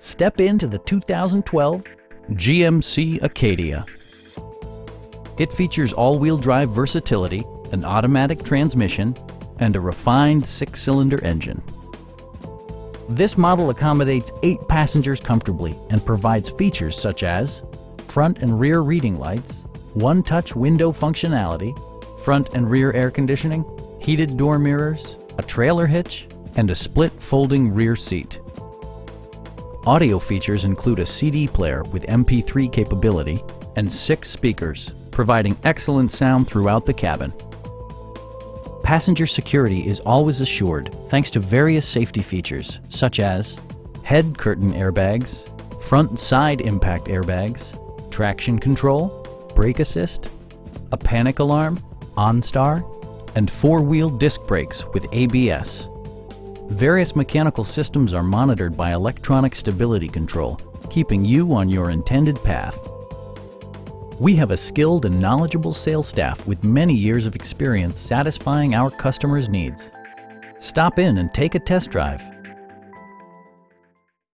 Step into the 2012 GMC Acadia. It features all-wheel drive versatility, an automatic transmission, and a refined six-cylinder engine. This model accommodates 8 passengers comfortably and provides features such as front and rear reading lights, one-touch window functionality, front and rear air conditioning, heated door mirrors, a trailer hitch, and a split folding rear seat. Audio features include a CD player with MP3 capability and 6 speakers, providing excellent sound throughout the cabin. Passenger security is always assured thanks to various safety features such as head curtain airbags, front and side impact airbags, traction control, brake assist, a panic alarm, OnStar, and 4-wheel disc brakes with ABS. Various mechanical systems are monitored by electronic stability control, keeping you on your intended path. We have a skilled and knowledgeable sales staff with many years of experience satisfying our customers' needs. Stop in and take a test drive.